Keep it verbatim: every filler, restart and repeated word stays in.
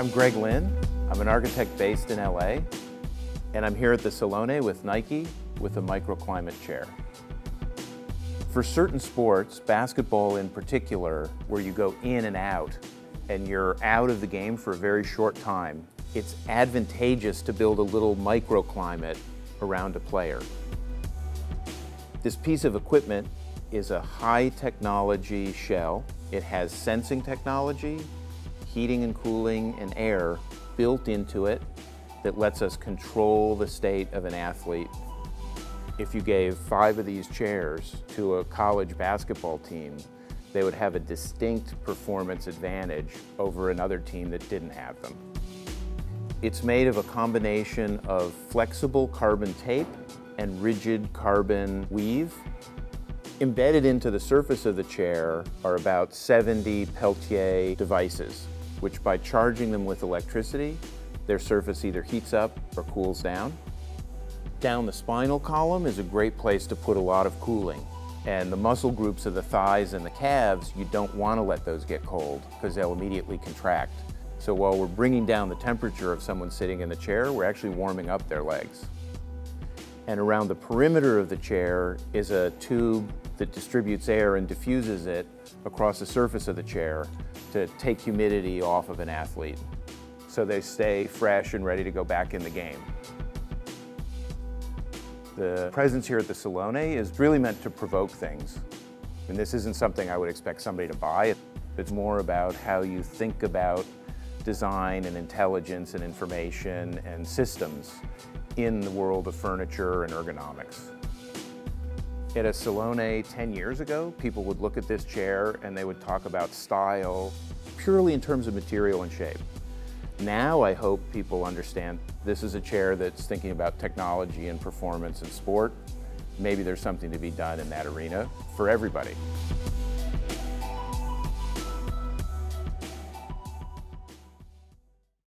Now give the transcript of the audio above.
I'm Greg Lynn. I'm an architect based in L A, and I'm here at the Salone with Nike with a microclimate chair. For certain sports, basketball in particular, where you go in and out, and you're out of the game for a very short time, it's advantageous to build a little microclimate around a player. This piece of equipment is a high technology shell. It has sensing technology, heating and cooling, and air built into it that lets us control the state of an athlete. If you gave five of these chairs to a college basketball team, they would have a distinct performance advantage over another team that didn't have them. It's made of a combination of flexible carbon tape and rigid carbon weave. Embedded into the surface of the chair are about seventy Peltier devices, which by charging them with electricity, their surface either heats up or cools down. Down the spinal column is a great place to put a lot of cooling. And the muscle groups of the thighs and the calves, you don't want to let those get cold because they'll immediately contract. So while we're bringing down the temperature of someone sitting in the chair, we're actually warming up their legs. And around the perimeter of the chair is a tube that distributes air and diffuses it across the surface of the chair to take humidity off of an athlete, so they stay fresh and ready to go back in the game. The presence here at the Salone is really meant to provoke things. And this isn't something I would expect somebody to buy. It's more about how you think about design and intelligence and information and systems in the world of furniture and ergonomics. At a Salone ten years ago, people would look at this chair and they would talk about style purely in terms of material and shape. Now I hope people understand this is a chair that's thinking about technology and performance and sport. Maybe there's something to be done in that arena for everybody.